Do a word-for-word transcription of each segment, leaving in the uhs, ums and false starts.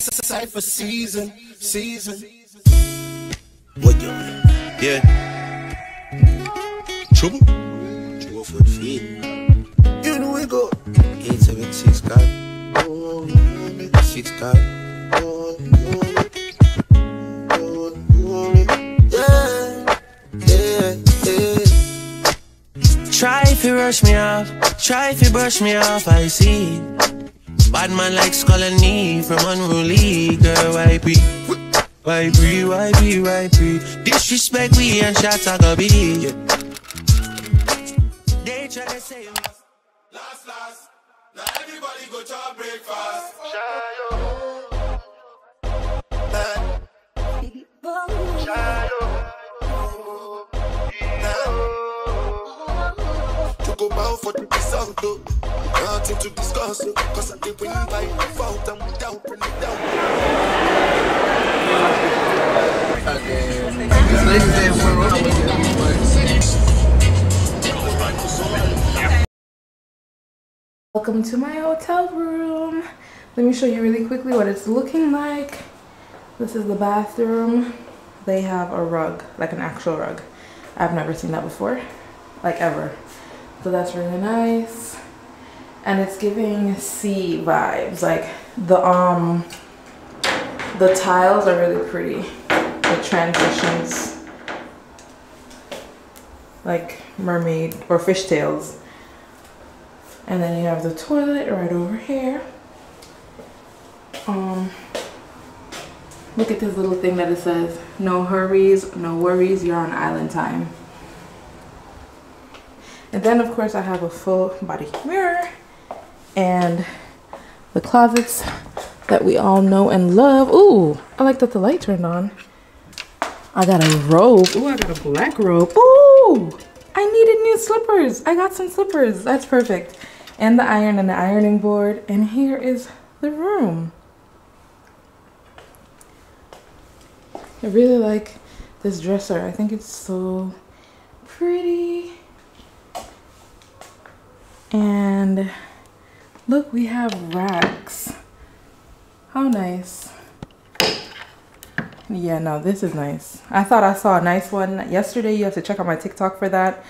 Cypher season, season. What you mean? Yeah. Trouble? Trouble for the feet. You know we go. Eight, seven, six, God. Oh, six, God. Oh, yeah, yeah, yeah. Try if you rush me off. Try if you brush me off. I see. Bad man likes calling me from unruly. Girl, why be? Why be? Why be? Why be? Disrespect we and shots I go be. They try to say last, last. Now everybody go to breakfast. Shadow. Shadow. To go bow for the sound. Nothing to discuss, cause I think we need by default and without bring it down. Welcome to my hotel room. Let me show you really quickly what it's looking like. This is the bathroom. They have a rug, like an actual rug. I've never seen that before, like ever. So that's really nice. And it's giving sea vibes. Like the um the tiles are really pretty. The transitions, like mermaid or fishtails. And then you have the toilet right over here. Um look at this little thing that it says, no hurries, no worries, you're on island time. And then of course I have a full body mirror. And the closets that we all know and love. Ooh, I like that the light turned on. I got a robe. Ooh, I got a black robe. Ooh, I needed new slippers. I got some slippers. That's perfect. And the iron and the ironing board. And here is the room. I really like this dresser. I think it's so pretty. And look, we have racks. How nice. Yeah, no, this is nice. I thought I saw a nice one yesterday. You have to check out my TikTok for that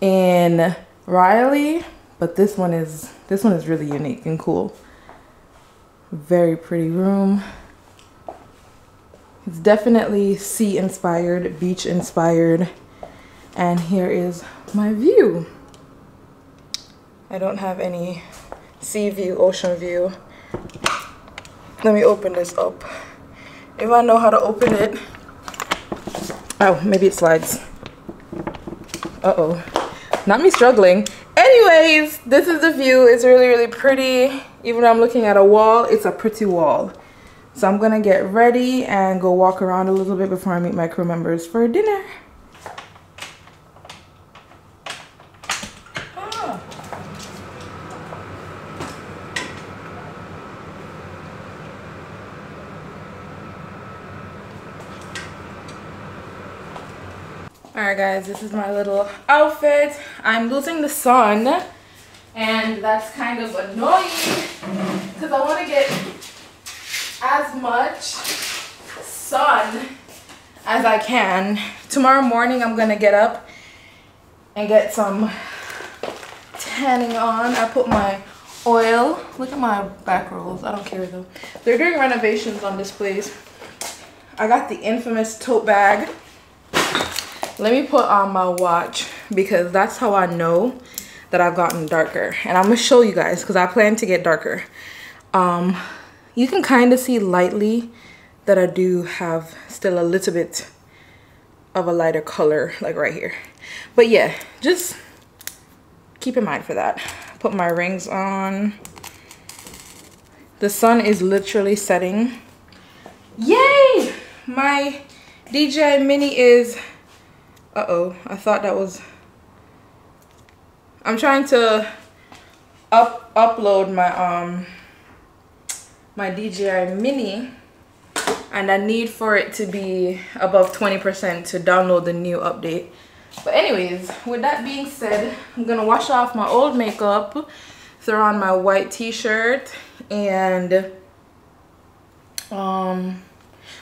in Raleigh, but this one is this one is really unique and cool. Very pretty room. It's definitely sea inspired, beach inspired. And here is my view. I don't have any sea view, ocean view. Let me open this up. If I know how to open it. Oh, maybe it slides. Uh-oh. Not me struggling. Anyways, this is the view. It's really, really pretty. Even though I'm looking at a wall, it's a pretty wall. So I'm gonna get ready and go walk around a little bit before I meet my crew members for dinner. Alright guys, this is my little outfit. I'm losing the sun and that's kind of annoying because I want to get as much sun as I can. Tomorrow morning I'm going to get up and get some tanning on. I put my oil. Look at my back rolls. I don't care though. They're doing renovations on this place. I got the infamous tote bag. Let me put on my watch because that's how I know that I've gotten darker. And I'm gonna show you guys because I plan to get darker. Um, you can kind of see lightly that I do have still a little bit of a lighter color, like right here. But yeah, just keep in mind for that. Put my rings on. The sun is literally setting. Yay! My D J I Mini is... Uh-oh, I thought that was... I'm trying to up upload my um my D J I Mini and I need for it to be above twenty percent to download the new update. But anyways, with that being said, I'm gonna wash off my old makeup, throw on my white t-shirt and um,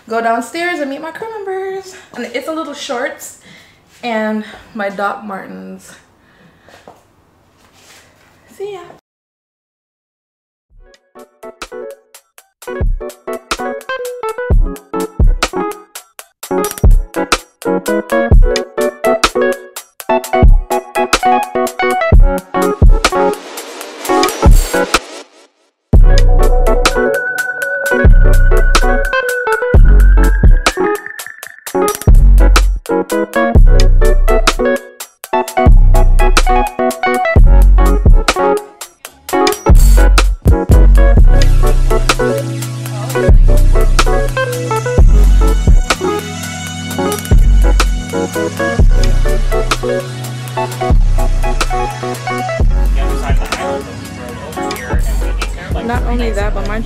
go downstairs and meet my crew members. And it's a little shorts and my Doc Martens. See ya.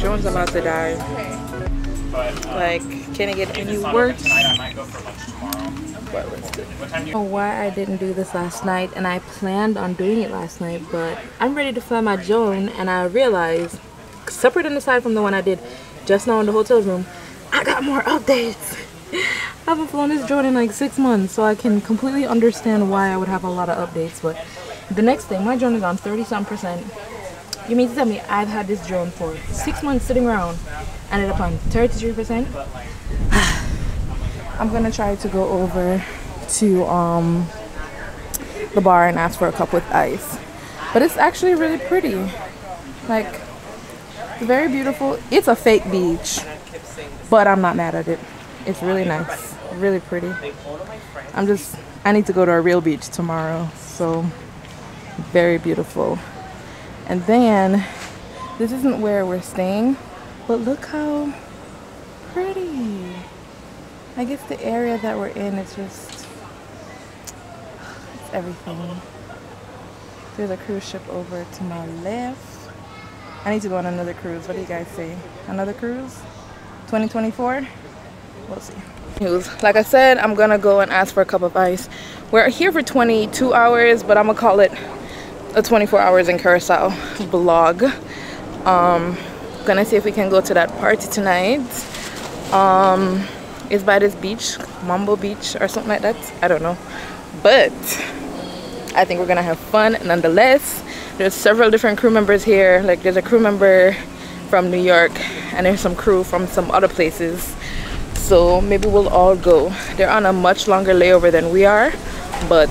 Drone's about to die. Okay. But, um, like, can it get any worse? Tonight, I might go for lunch tomorrow. But let's do it. What time do you- oh, why I didn't do this last night, and I planned on doing it last night, but I'm ready to fly my drone, and I realized, separate and aside from the one I did just now in the hotel room, I got more updates. I haven't flown this drone in like six months, so I can completely understand why I would have a lot of updates. But the next thing, my drone is on thirty-some percent. You mean to tell me I've had this drone for six months sitting around, ended up on thirty-three percent? I'm gonna try to go over to um, the bar and ask for a cup with ice. But it's actually really pretty. Like, very beautiful. It's a fake beach, but I'm not mad at it. It's really nice, really pretty. I'm just, I need to go to a real beach tomorrow, so very beautiful. And then, this isn't where we're staying, but look how pretty. I guess the area that we're in is just, it's everything. There's a cruise ship over to my left. I need to go on another cruise. What do you guys say? Another cruise? twenty twenty-four? We'll see. Like I said, I'm gonna go and ask for a cup of ice. We're here for twenty-two hours, but I'm gonna call it a twenty-four hours in Curaçao vlog. Um, gonna see if we can go to that party tonight. Um, it's by this beach, Mambo Beach or something like that. I don't know, but I think we're gonna have fun nonetheless. There's several different crew members here. Like there's a crew member from New York and there's some crew from some other places. So maybe we'll all go. They're on a much longer layover than we are, but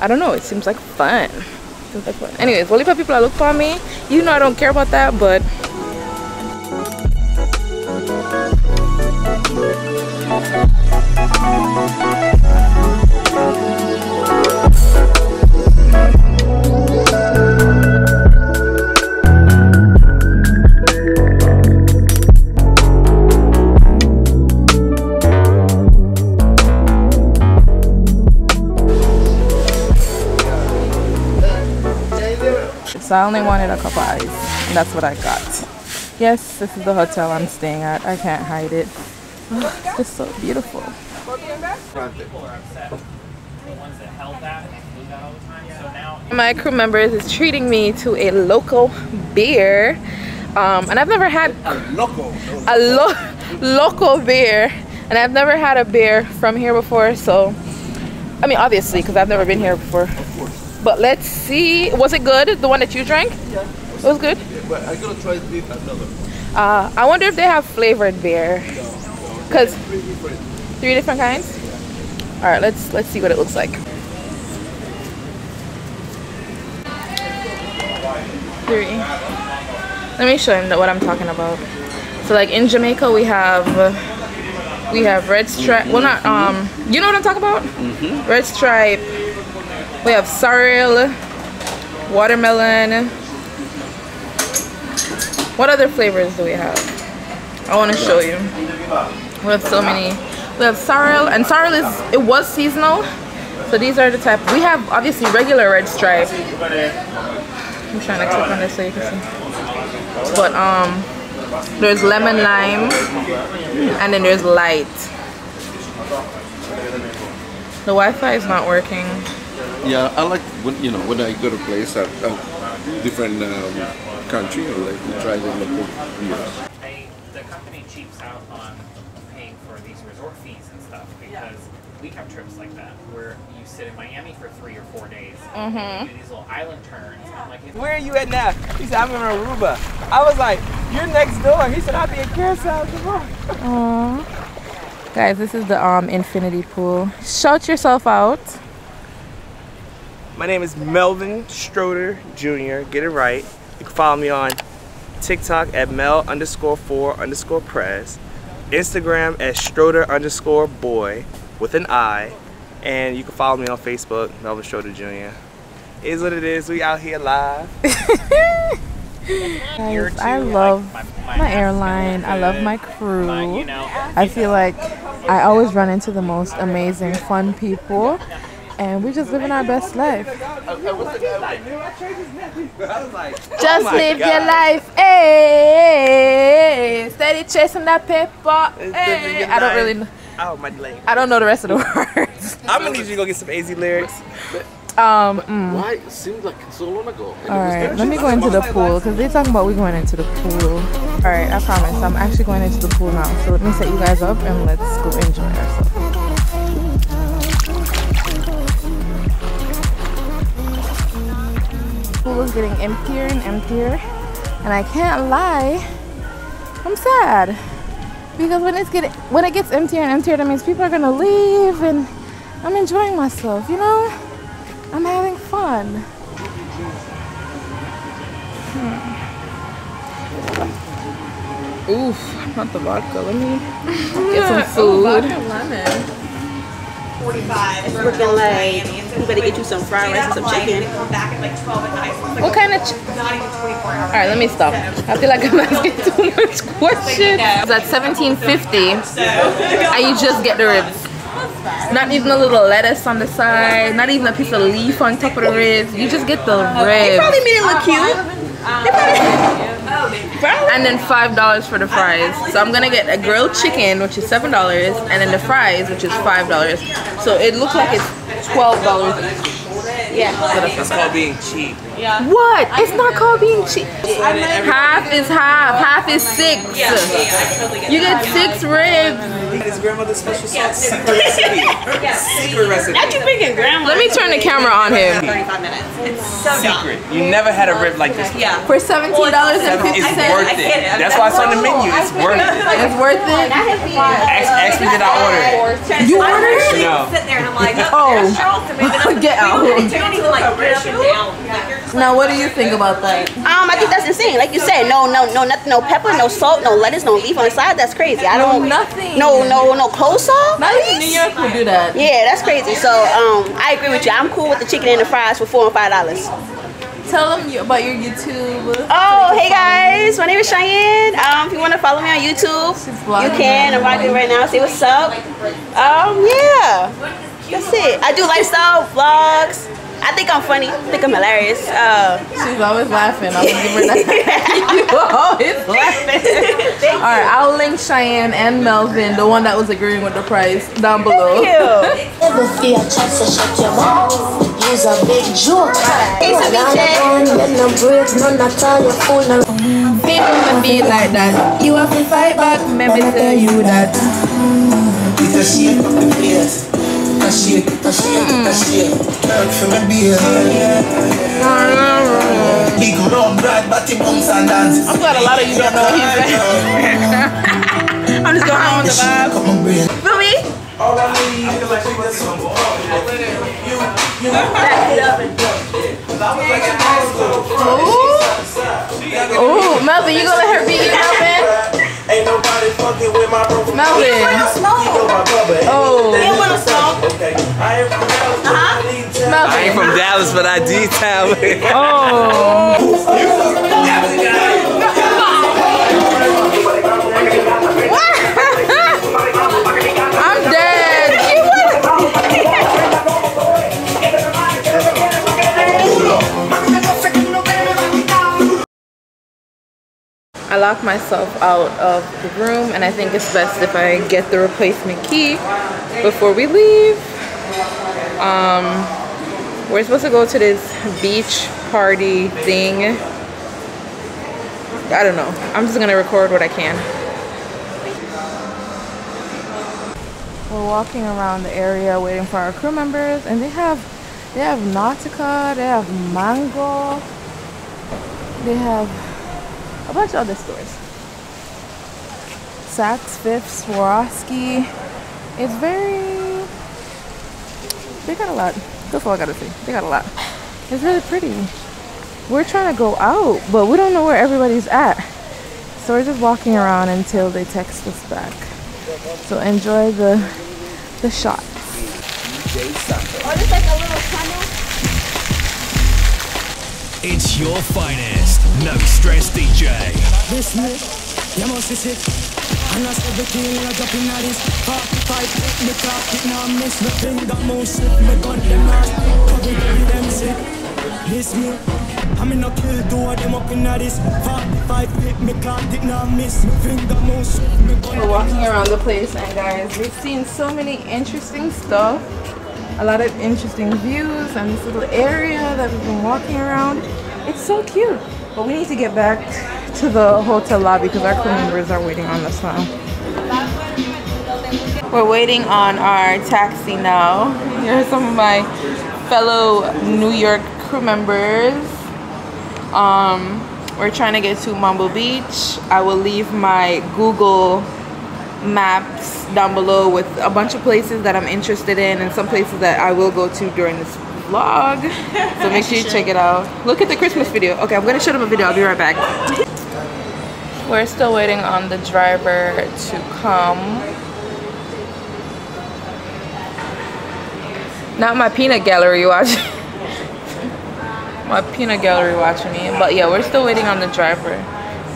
I don't know, it seems like fun. Seems like fun. Anyways, Walipa people that look for me, you know I don't care about that, but so I only wanted a cup of ice, and that's what I got. Yes, this is the hotel I'm staying at. I can't hide it. Oh, it's just so beautiful. My crew members is treating me to a local beer, um, and I've never had a local a lo local beer, and I've never had a beer from here before. So, I mean, obviously, because I've never been here before. But let's see, was it good, the one that you drank? Yeah. It was good? Yeah, but I gotta try it with another one. Uh, I wonder if they have flavored beer. Because no, no. three, three different kinds? Yeah. Alright, let's let's see what it looks like. Three. Let me show you what I'm talking about. So like in Jamaica we have we have Red Stripe. Mm-hmm. Well not um you know what I'm talking about? Mm-hmm. Red Stripe. We have sorrel, watermelon. What other flavors do we have? I want to show you. We have so many. We have sorrel, and sorrel is, it was seasonal. So these are the type. We have obviously regular Red Stripe. I'm trying to click on this so you can see. But um, there's lemon lime, and then there's light. The Wi-Fi is not working. Yeah, I like, when, you know, when I go to a place, a different um, country, or like we try the local beers. cheaps out on paying for these resort fees and stuff, because yeah. we have trips like that where you sit in Miami for three or four days mm-hmm. and you do these little island turns. Yeah. I'm like, where are you at now? He said, I'm in Aruba. I was like, you're next door. He said, I'll be in Curaçao tomorrow. Guys, this is the um, infinity pool. Shout yourself out. My name is Melvin Schroeder Junior Get it right. You can follow me on TikTok at Mel underscore four underscore press. Instagram at Schroeder underscore boy with an I. And you can follow me on Facebook, Melvin Schroeder Junior It is what it is. We out here live. Guys, I love my airline. I love my crew. I feel like I always run into the most amazing, fun people. And we're just living our best life. Just oh live God. Your life. Hey, steady chasing that paper. Hey. I don't really know. Oh, my leg. I don't know the rest of the words. I'm going to need you to go get some A Z lyrics. Um, mm. Why? It seems like so long ago. Alright, let me go into the pool because they're talking about we going into the pool. Alright, I promise. I'm actually going into the pool now. So let me set you guys up and let's go enjoy ourselves. The pool is getting emptier and emptier, and I can't lie, I'm sad, because when it's getting when it gets emptier and emptier, that means people are gonna leave, and I'm enjoying myself, you know, I'm having fun. Hmm. Oof, not the vodka. Let me get some food. Oh, vodka lemon. forty-five. We're looking like we better get you some fried rice and some chicken. What kind of chicken? Alright, let me stop. I feel like I'm asking too much questions. It's at seventeen fifty, and you just get the ribs. Not even a little lettuce on the side, not even a piece of leaf on top of the ribs. You just get the ribs. They probably made it look cute. And then five dollars for the fries. So I'm gonna get a grilled chicken, which is seven dollars, and then the fries, which is five dollars. So it looks like it's twelve dollars each. Yeah. That's called being cheap. What? It's not called being cheap. Half is half. Half is six. You get six ribs. His grandmother's special sauce. Secret recipe. Secret recipe. That's your freaking grandma. Let me turn the camera on him. thirty-five minutes. It's so secret. You never had a rib like this. Yeah. For seventeen dollars and fifty cents. It's worth it. That's why it's on the menu. It's worth it. It's worth it. Ask me that I ordered. You ordered? No. Oh. Get out. Now, what do you think about that? Um, I think that's insane. Like you said, no, no, no, nothing, no pepper, no salt, no lettuce, no leaf on the side. That's crazy. I don't. Nothing. No. No, no coleslaw. Not even New York would do that. Yeah, that's crazy. So um, I agree with you. I'm cool with the chicken and the fries for four and five dollars. Tell them you, about your YouTube. Oh, hey guys, my name is Cheyenne. Um, if you want to follow me on YouTube, you can. I'm vlogging right now. Say what's up. Um, yeah, that's it. I do lifestyle vlogs. I think I'm funny. I think I'm hilarious. Uh, She's always laughing. I'm gonna give her that. You are always laughing. All right, I'll link Cheyenne and Melvin, the one that was agreeing with the price, down below. Thank you. Never fear, chance to shake your balls. Use a big joke. It's a B J. People be like that. You have to fight back. Maybe tell you that. Because she up the place. Mm. I'm glad a lot of you don't know what he's saying. I'm just going on the vibe. Louis? Ooh, Melvin, you gonna let her beat you, Melvin? Ain't nobody fucking with my brother. Melvin. Oh. He want to smoke. I ain't from Dallas. Uh-huh. Melvin. I ain't from Dallas, but I D-town. Oh. I'm dead. I locked myself out of the room, and I think it's best if I get the replacement key before we leave. Um, we're supposed to go to this beach party thing. I don't know. I'm just gonna record what I can. We're walking around the area waiting for our crew members, and they have they have Nautica, they have Mango, they have a bunch of other stores. Saks Fifth, Swarovski. It's very, they got a lot. That's all I gotta say. They got a lot. It's really pretty. We're trying to go out, but we don't know where everybody's at. So we're just walking around until they text us back. So enjoy the the shot. Oh, there's like a little tunnel. It's your finest, no stress D J. Listen, I'm in a kill door, them up in this five, hit me clock, did not miss me finger most. We're walking around the place, and guys, we've seen so many interesting stuff. A lot of interesting views and this little area that we've been walking around. It's so cute. But we need to get back to the hotel lobby because our crew members are waiting on us now. We're waiting on our taxi now. Here are some of my fellow New York crew members. Um, we're trying to get to Mambo Beach. I will leave my Google Maps down below with a bunch of places that I'm interested in and some places that I will go to during this vlog. So make sure you check it out. Look at the Christmas video. Okay, I'm gonna show them a video. I'll be right back. We're still waiting on the driver to come. Not my peanut gallery watch. My peanut gallery watching me, but yeah, we're still waiting on the driver.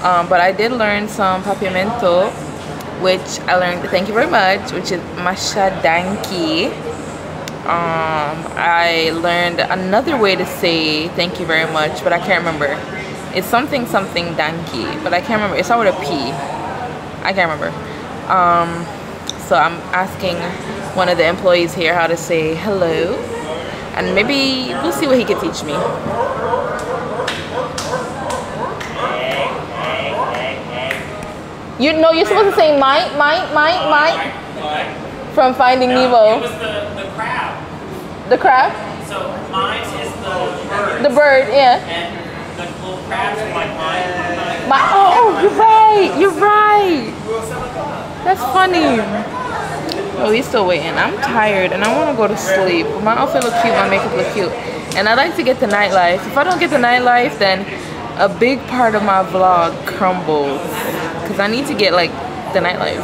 Um, but I did learn some Papiamento, which I learned, thank you very much, which is Masha Danki. Um, I learned another way to say thank you very much, but I can't remember. It's something something Danki, but I can't remember. It's not with a P. I can't remember. Um, so I'm asking one of the employees here how to say hello. And maybe we'll see what he can teach me. You know, you're supposed to say might, might, might, might. From Finding no, Nemo. It was the, the crab. The crab? So mine is the bird. The bird, yeah. And the little crabs are like mine. My, oh, you're right. You're right. That's funny. Oh, we're still waiting. I'm tired and I want to go to sleep. My outfit look cute, my makeup look cute, and I like to get the nightlife. If I don't get the nightlife, then a big part of my vlog crumbles because I need to get like the nightlife.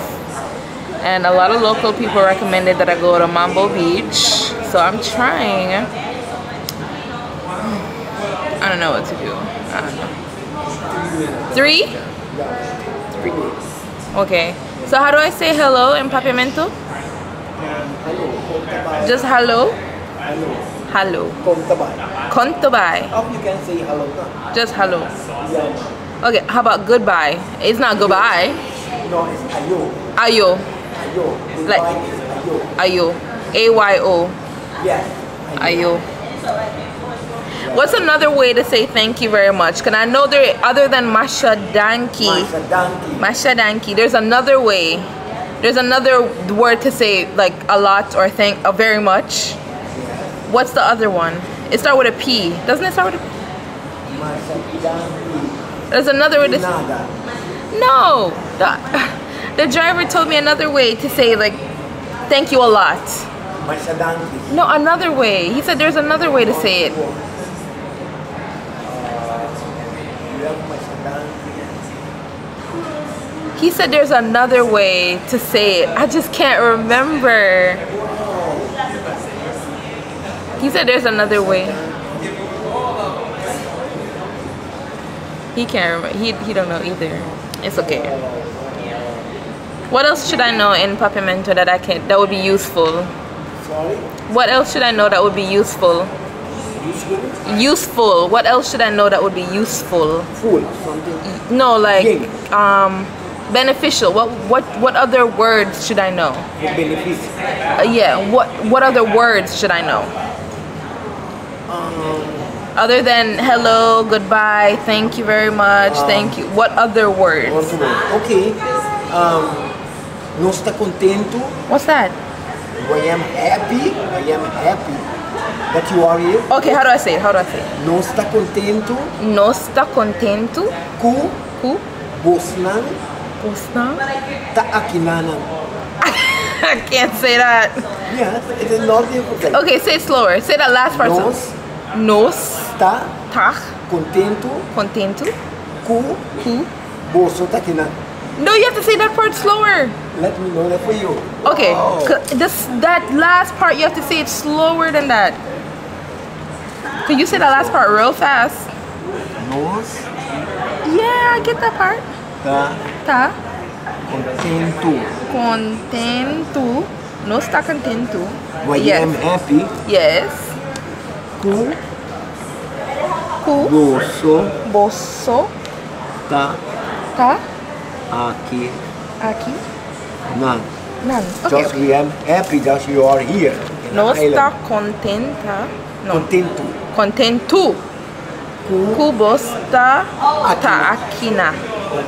And a lot of local people recommended that I go to Mambo Beach, so I'm trying. I don't know what to do. I don't know. Three? Three. Okay. So how do I say hello in Papiamento? Hello. Just hello? Hello. Hello. Kontobai. Kontobai. Oh, you can say hello. Just hello. Yeah. Okay, how about goodbye? It's not goodbye. No, it's ayo. Ayo. Ayo. Goodbye like ayo. Ayo. A Y O. Yes. Ayo. ayo. What's another way to say thank you very much? Can I know there other than Masha Danki? Masha Danki. Masha Danki. There's another way. There's another word to say like a lot or thank a very much. What's the other one? It starts with a P. Doesn't it start with a P? There's another way to say. No. The, the driver told me another way to say like thank you a lot. No, another way. He said there's another way to say it. He said there's another way to say it. I just can't remember. He said there's another way. He can't remember. He, he don't know either. It's okay. What else should I know in Papiamento that I can that would be useful? What else should I know that would be useful? Useful. What else should I know that would be useful? Fool. No, like um. beneficial. What what what other words should I know? Uh, yeah. What what other words should I know? Um, other than hello, goodbye, thank you very much, um, thank you. What other words? Okay. Um, no está contento. What's that? I am happy, I am happy that you are here. Okay, how do I say it? How do I say it? Não está contento. Não está contento. Ku. Ku. Bosnan. Bosnan. Ta'akinanan. I can't say that. Yes, it is not difficult. Okay, say it slower. Say that last part. Nos. Nos. Ta. Ta. Contento. Contento. Ku. Ku. Bosotakinan. No, you have to say that part slower. Let me know that for you. Okay, wow. This, that last part, you have to say it slower than that. Can you say that last part real fast? Nos. Yeah, I get that part. Ta. Ta. Contento. Contento. No está contento. Well, yes. I am happy. Yes. Cu. Cu. Boso. Boso. Ta. Ta. Aqui. Aqui. None. None. Okay, just okay. We am happy that you are here. No está contenta. No. Contento. Contento. Cubo está aquina.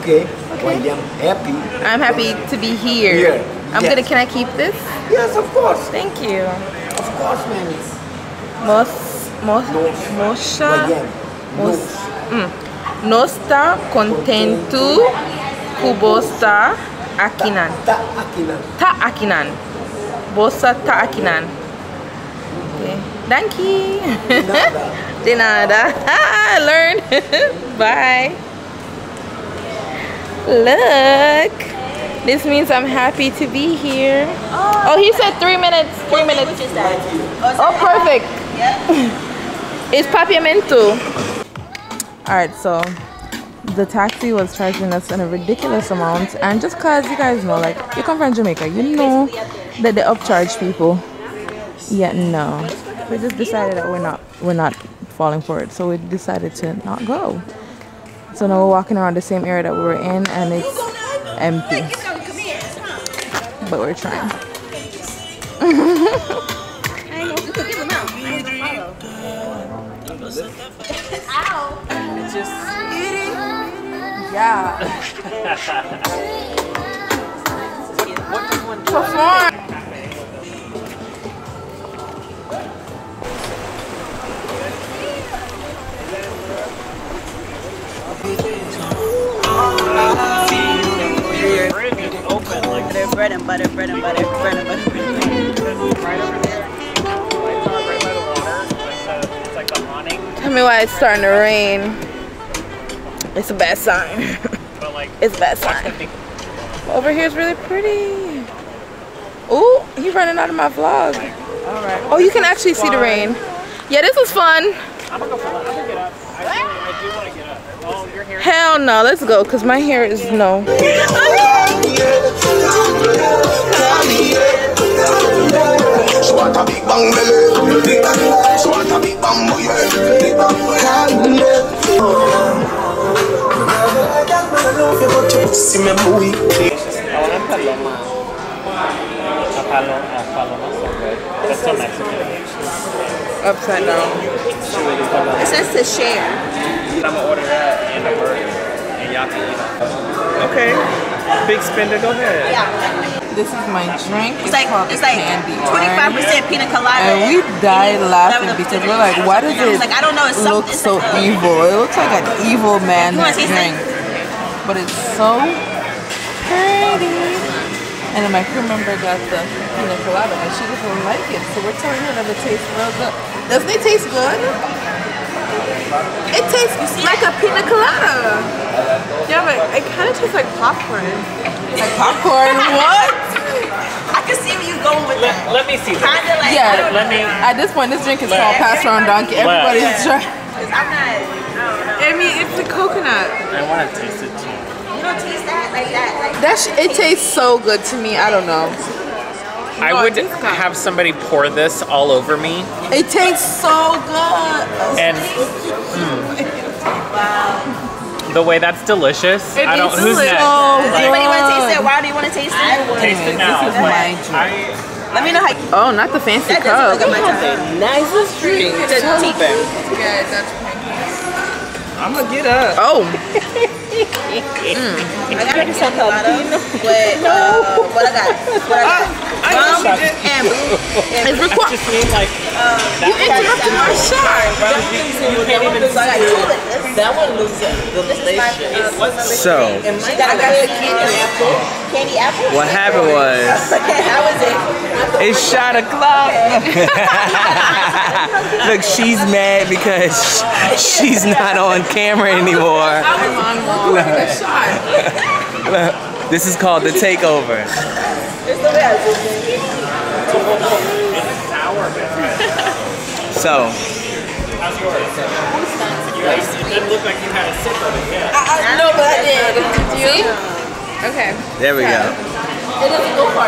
Okay. Okay. Well, I am happy. I'm happy to be here. Here. I'm yes. gonna. Can I keep this? Yes, of course. Thank you. Of course, man. Mos, mos, mosha. Mos. Mm. No está contento. Kubosta Akinan. Ta Akinan. Ta Akinan. Bosa Ta Akinan. Okay. Thank you. De nada. Learn. Bye. Look. This means I'm happy to be here. Oh, oh he said three minutes. Three what minutes. Is that? Oh, perfect. Yep. It's Papiamento. All right, so. The taxi was charging us in a ridiculous amount, and just cause you guys know, like, you come from Jamaica, you know that they upcharge people. Yeah, no, we just decided that we're not we're not falling for it, so we decided to not go. So now we're walking around the same area that we were in, and it's empty, but we're trying. It's just. Yeah. Perform. They're bread and butter, bread and butter, bread and butter, bread and butter. Right over there. Lights on right by the water. It's like the awning. Tell me why it's starting to rain. It's a bad sign. It's a bad sign. Over here is really pretty. Ooh, he's running out of my vlog. All right. Oh, you can actually see the rain. Yeah, this was fun. I'm gonna go for that. I'm gonna get up. I do want to get up. Oh, your hair. Hell no, let's go, cause my hair is no. Upside down. It says to share. I'm gonna order that and a burger, and y'all can eat it. Okay. Big spender, go ahead. Yeah. This is my drink. It's, it's like it's like twenty-five percent pina colada. And we died laughing because we're like, why does it like, I don't know, it's look so evil? It looks like an evil man that drinks. But it's so pretty. And then my crew member got the pina colada and she doesn't like it. So we're telling her that it tastes real good. Doesn't it taste good? It tastes like a pina colada. Yeah, but it kind of tastes like popcorn. Like popcorn? What? I can see where you're going with that. Let, let me see. Kind of like. Yeah. Let me. At this point, this drink is yeah. called Pass Round Donkey. Everybody's yeah. trying. Because I'm not. I don't know. I mean, it's the coconut. I want to taste it too. You don't taste that like that. Like that sh it tastes so good to me. I don't know. I no, would have somebody pour this all over me. It tastes so good. And mm, wow, the way that's delicious. It I don't. Who's next? Oh, does anybody want to taste it? Why do you want to taste it? I would. Taste it now. This is my drink. I, Let me know how. Oh, not the fancy that cup. Look at my cup. Nicest drink. It's open. Yeah, that's I'm gonna get up. Oh. Mm. I got a pina colada, but uh, no. what I got, what I got. I, Mom and it's recording. Just mean like uh, you interrupted my shot. That one looks delicious. So I got the candy apple. Candy apple. What happened was how was it? It's shot o'clock. Look, she's mad because she's not on camera anymore. This is called the takeover. So, how's yours? It didn't look like you had a sip of it yet. I know, but I did. See? Okay. There we go. It doesn't go far.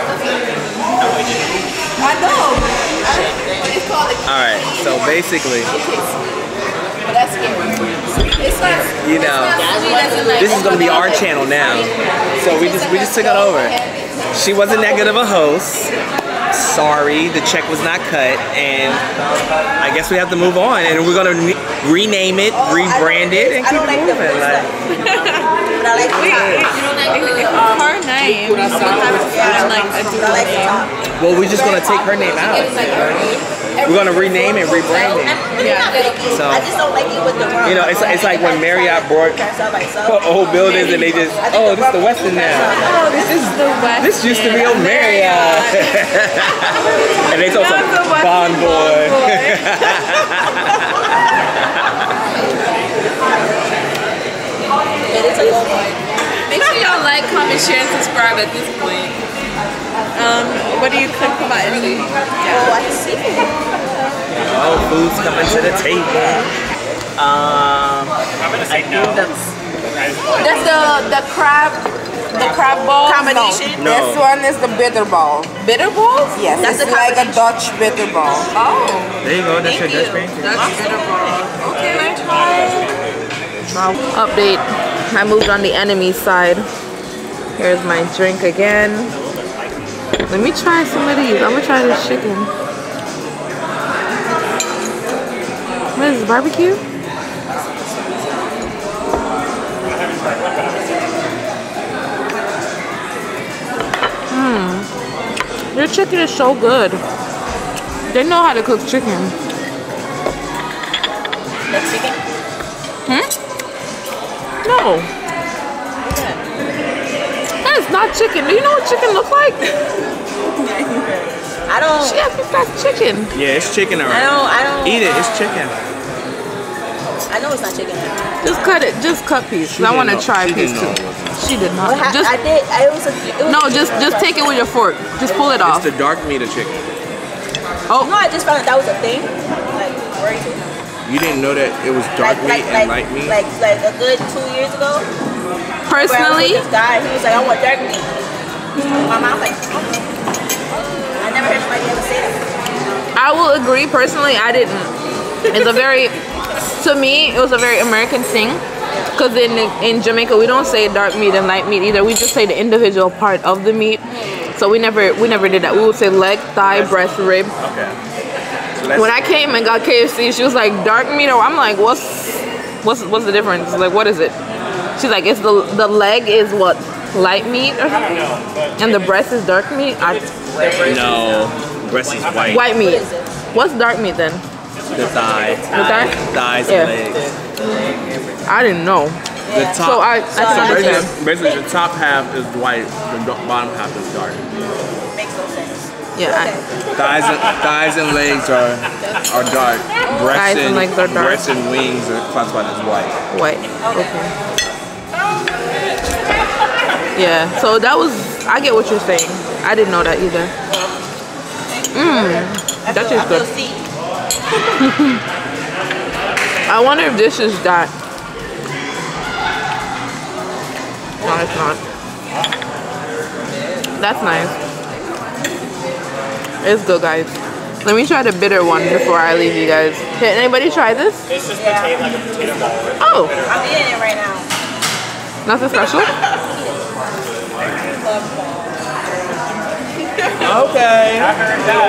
I know. All right. So basically. That's it's not, you know, it's not, this is gonna be our channel now, so we just we just took it over. She wasn't that good of a host. Sorry, the check was not cut, and I guess we have to move on. And we're gonna re rename it, rebrand it, and keep moving. Like, her name. Well, we're just gonna take her name out. We're gonna rename it, rebrand it. So, you know, it's it's like when Marriott brought old buildings and they just, oh, this is the Westin now. Oh, this is the Westin. This used to be old Marriott. And they told some Bon Boy. Make sure y'all like, comment, share, and subscribe at this point. Um, what do you cook for my Italy? Oh, I see. Oh, food's coming to the table. Um, I'm gonna say no. That's, that's the the crab, the crab ball combination. No. This one is the bitter ball. Bitter balls? Yes. That's it's like a Dutch bitter ball. Oh. There you go. That's your Dutch bitter ball. Dutch bitter ball. Okay. Update. I moved on the enemy side. Here's my drink again. Let me try some of these. I'm gonna try this chicken. What is this, barbecue? Mmm. Their chicken is so good. They know how to cook chicken. Mexican? Hmm? No. It's not chicken. Do you know what chicken looks like? I don't. She has that chicken. Yeah, it's chicken around. I don't. I don't. Eat it. It's chicken. I know it's not chicken. Just cut it. Just cut pieces. I want to try a piece too. She did not. Well, just, I did. I was. A, it was no, just just take it with your fork. Just pull it off. It's the dark meat of chicken. Oh. You know, I just found out that was a thing. Like right. You didn't know that it was dark like, meat like, and like, light meat. Like like a good two years ago. Personally, this guy, he was like, I want dark meat. My mom was like, I never heard somebody ever say that. I will agree. Personally, I didn't. It's a very, to me, it was a very American thing. Because in in Jamaica, we don't say dark meat and light meat either. We just say the individual part of the meat. So we never we never did that. We would say leg, thigh, breast, rib. Okay. When I came and got K F C, she was like, dark meat. Or I'm like, what's what's what's the difference? Like, what is it? She's like, it's the the leg is what, light meat or something, know, and the breast is dark meat. I no, breast is white. White meat. What's dark meat then? The thigh. The thigh. Thighs yeah. And legs. I didn't know. The top. So I. I so basically, basically, the top half is white. The bottom half is dark. Makes no sense. Yeah. I, thighs and thighs and legs are are dark. Breast and, and dark. Breast and wings are classified as white. White. Okay. Yeah, so that was, I get what you're saying. I didn't know that either. Mmm, that tastes good. I wonder if this is that. No, it's not. That's nice. It's good, guys. Let me try the bitter one before I leave you guys. Can anybody try this? It's just potato, like a potato ball. Oh. I'm eating it right now. Nothing special? Okay. I heard that.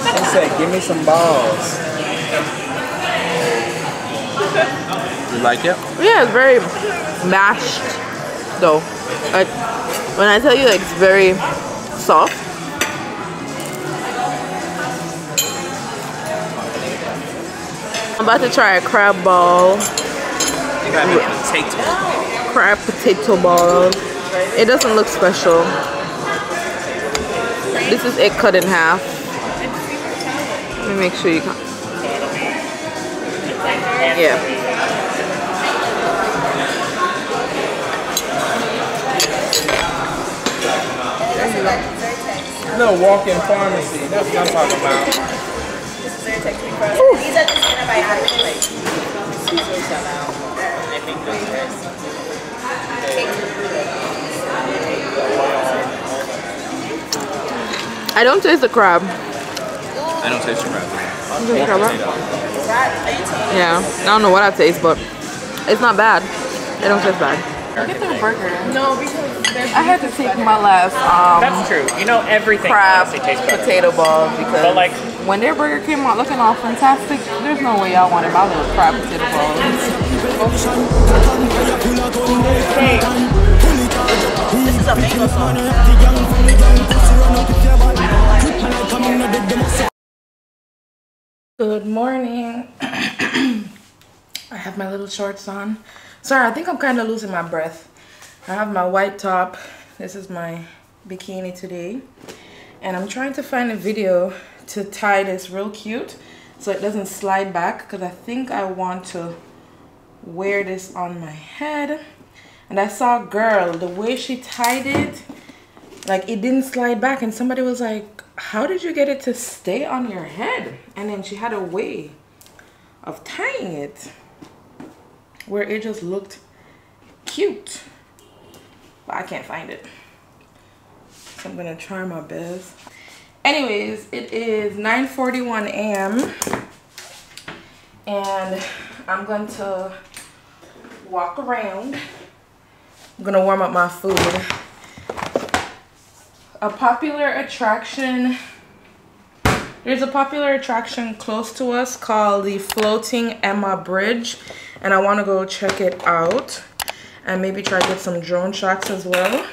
I said, give me some balls. You like it? Yeah, it's very mashed, though. Like, when I tell you, like, it's very soft. I'm about to try a crab ball. You gotta make a potato. Crab potato ball. It doesn't look special. This is it cut in half. Let me make sure you can. Yeah. No walk-in pharmacy. That's what I'm talking about. This is Zyrtec three. These are just antibiotics. Like, I think those are. I don't taste the crab. I don't taste the crab. You taste crab? Yeah. I don't know what I taste, but it's not bad. It don't taste bad. Get the burger. No, because I had to take my last. Um, That's true. You know everything. Crab tastes potato ball because but like when their burger came out looking all fantastic, there's no way y'all wanted my little crab potato balls. Hey. This is a mango sauce. Good morning. I have my little shorts on. Sorry, I think I'm kind of losing my breath. I have my white top. This is my bikini today. And I'm trying to find a video to tie this real cute so it doesn't slide back because I think I want to wear this on my head. And I saw a girl, the way she tied it, like it didn't slide back. And somebody was like, how did you get it to stay on your head? And then she had a way of tying it where it just looked cute, but I can't find it, so I'm gonna try my best. Anyways, it is nine forty-one a m and I'm going to walk around. I'm gonna warm up my food. A popular attraction There's a popular attraction close to us called the Floating Emma Bridge, and I want to go check it out and maybe try to get some drone shots as well.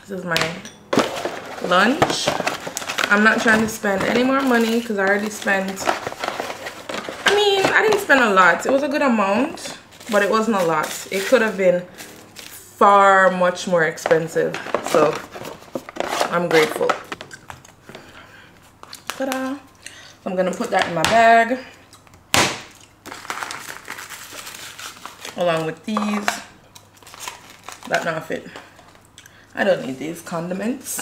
This is my lunch. I'm not trying to spend any more money because I already spent, I mean, I didn't spend a lot. It was a good amount, but it wasn't a lot. It could have been far much more expensive, so I'm grateful. Ta-da. I'm gonna put that in my bag along with these. That not fit. I don't need these condiments.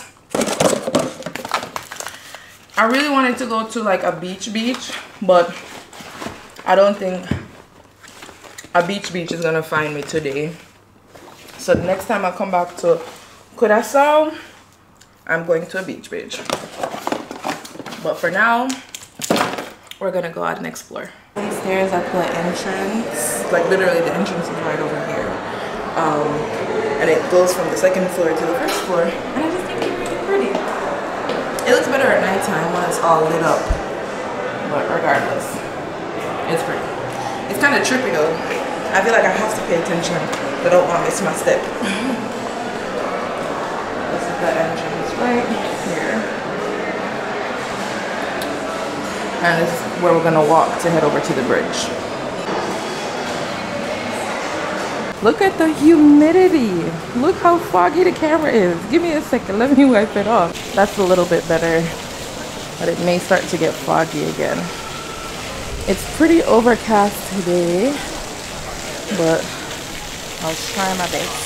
I really wanted to go to like a beach beach, but I don't think a beach beach is gonna find me today. So the next time I come back to Curaçao, I'm going to a beach beach. But for now, we're gonna go out and explore. These stairs at the entrance, like literally the entrance is right over here. Um, and it goes from the second floor to the first floor. And I just think it's really pretty. It looks better at nighttime when it's all lit up. But regardless, it's pretty. It's kind of trippy though. I feel like I have to pay attention. They don't want me to miss my step. This is the entrance right here. And this is where we're gonna walk to head over to the bridge. Look at the humidity. Look how foggy the camera is. Give me a second, let me wipe it off. That's a little bit better, but it may start to get foggy again. It's pretty overcast today, but I'll try my best.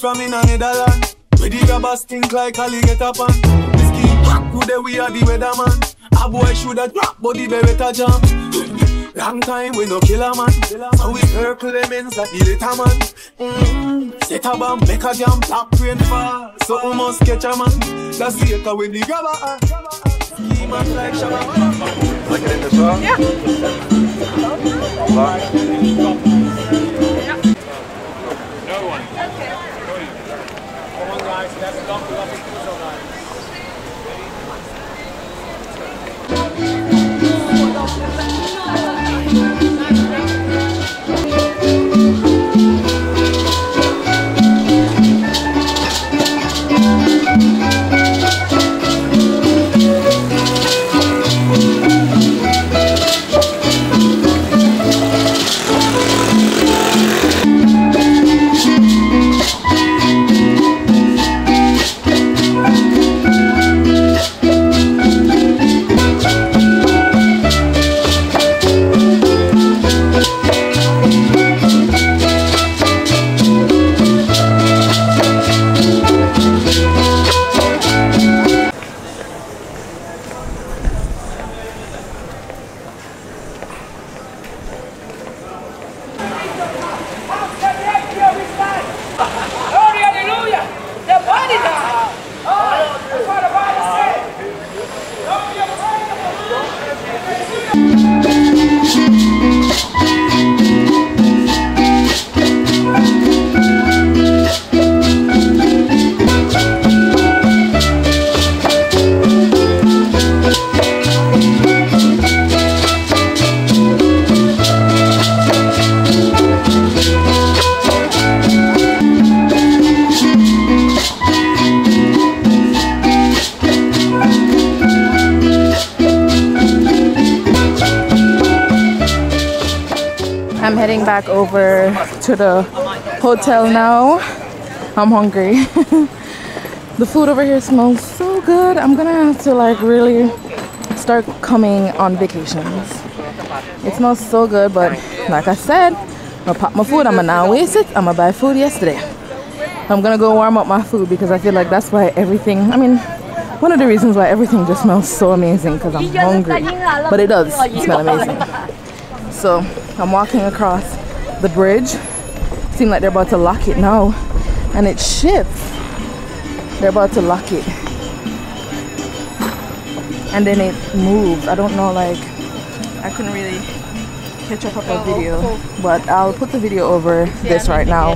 From in a Netherland, where the grabbers think like Ali get up on. This kid, who the we are the weatherman. A boy shoulda drop, but the baby ta jump. Long time we no kill a man, so we percolating like the little man. Mm. Set a bomb, make a jump, top rain fall, so we must catch a man. That's later when the gaba. He must like Shabba. Like this one? Yeah. No one. Okay. Come on, guys. Let's dump the lobby cruiser, guys. I'm heading back over to the hotel now. I'm hungry. The food over here smells so good. I'm gonna have to like really start coming on vacations. It smells so good, but like I said, I'm gonna pop my food. I'm gonna not waste it. I'm gonna buy food yesterday. I'm gonna go warm up my food because I feel like that's why everything, I mean, one of the reasons why everything just smells so amazing because I'm hungry. But it does smell amazing. So I'm walking across the bridge. Seems like they're about to lock it now. And it shifts. They're about to lock it. And then it moves. I don't know, like, I couldn't really catch up on the video. But I'll put the video over this right now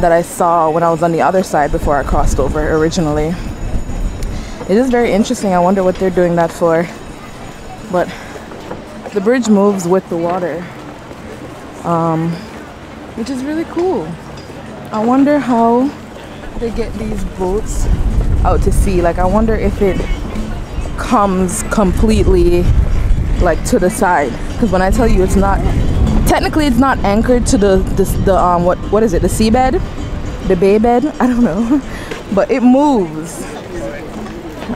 that I saw when I was on the other side before I crossed over originally. It is very interesting. I wonder what they're doing that for. But the bridge moves with the water. Um, which is really cool. I wonder how they get these boats out to sea. Like, I wonder if it comes completely like to the side. Because when I tell you, it's not technically it's not anchored to the the, the um what what is it the seabed, the bay bed? I don't know, but it moves.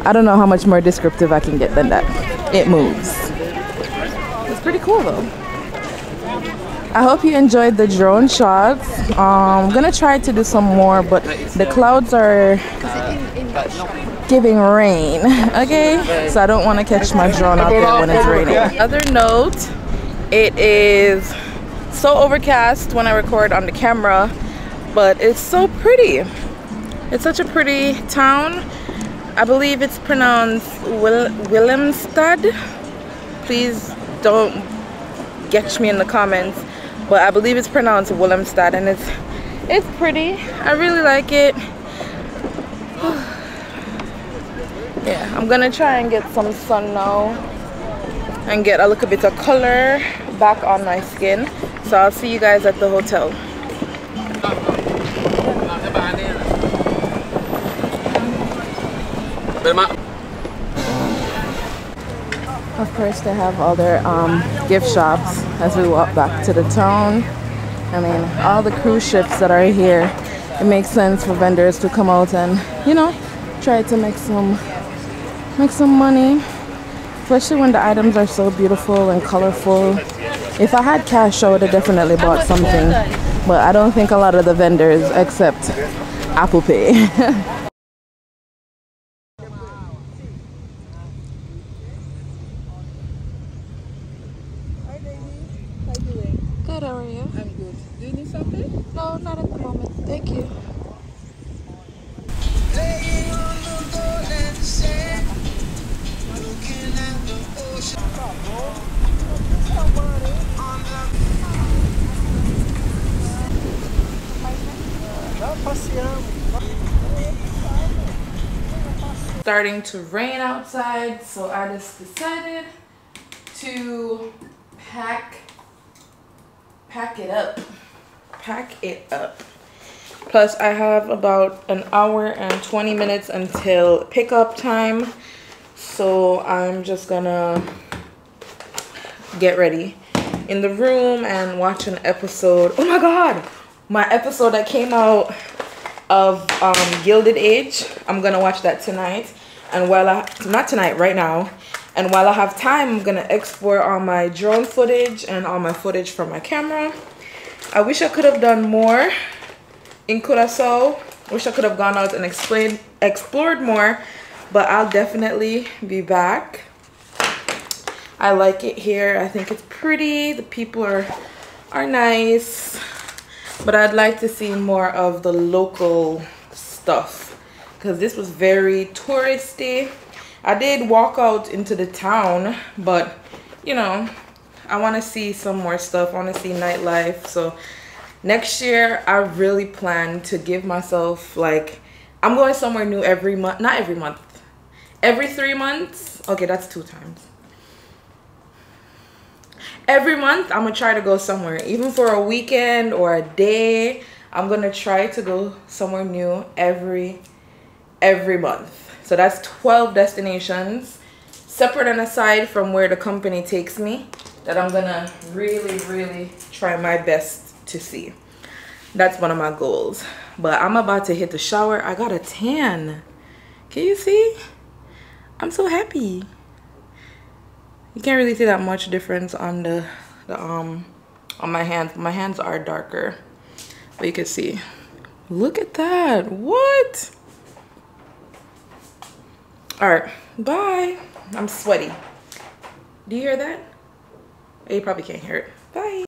I don't know how much more descriptive I can get than that. It moves. It's pretty cool though. I hope you enjoyed the drone shots. Um, I'm gonna try to do some more, but the clouds are giving rain, okay? So I don't wanna catch my drone out there when it's raining. Other note, it is so overcast when I record on the camera, but it's so pretty. It's such a pretty town. I believe it's pronounced Will Willemstad. Please don't get me in the comments. But I believe it's pronounced Willemstad, and it's it's pretty. I really like it. Yeah, I'm gonna try and get some sun now and get a little bit of color back on my skin. So I'll see you guys at the hotel. Of course, they have all their um, gift shops as we walk back to the town. I mean, all the cruise ships that are here, it makes sense for vendors to come out and, you know, try to make some make some money. Especially when the items are so beautiful and colorful. If I had cash, I would have definitely bought something. But I don't think a lot of the vendors accept Apple Pay. Good, how are you? I'm good. Do you need something? No, not at the moment. Thank you. Laying on the golden sand, looking at the ocean. Somebody on the... Já passeamos. Starting to rain outside, so I just decided to pack pack it up pack it up plus I have about an hour and twenty minutes until pickup time, so I'm just gonna get ready in the room and watch an episode. Oh my god, my episode that came out of um Gilded Age, I'm gonna watch that tonight, and while I not tonight right now And while I have time, I'm gonna export all my drone footage and all my footage from my camera. I wish I could have done more in Curaçao. Wish I could have gone out and explained, explored more, but I'll definitely be back. I like it here. I think it's pretty. The people are, are nice, but I'd like to see more of the local stuff because this was very touristy. I did walk out into the town, but you know, I want to see some more stuff. I want to see nightlife. So next year I really plan to give myself, like, I'm going somewhere new every month. Not every month. Every three months. Okay, that's two times. Every month I'm going to try to go somewhere. Even for a weekend or a day, I'm going to try to go somewhere new every every month. So that's twelve destinations, separate and aside from where the company takes me, that I'm gonna really, really try my best to see. That's one of my goals. But I'm about to hit the shower. I got a tan. Can you see? I'm so happy. You can't really see that much difference on the, the um on my hands. My hands are darker, but you can see. Look at that. What? All right, bye. I'm sweaty. Do you hear that? You probably can't hear it. Bye.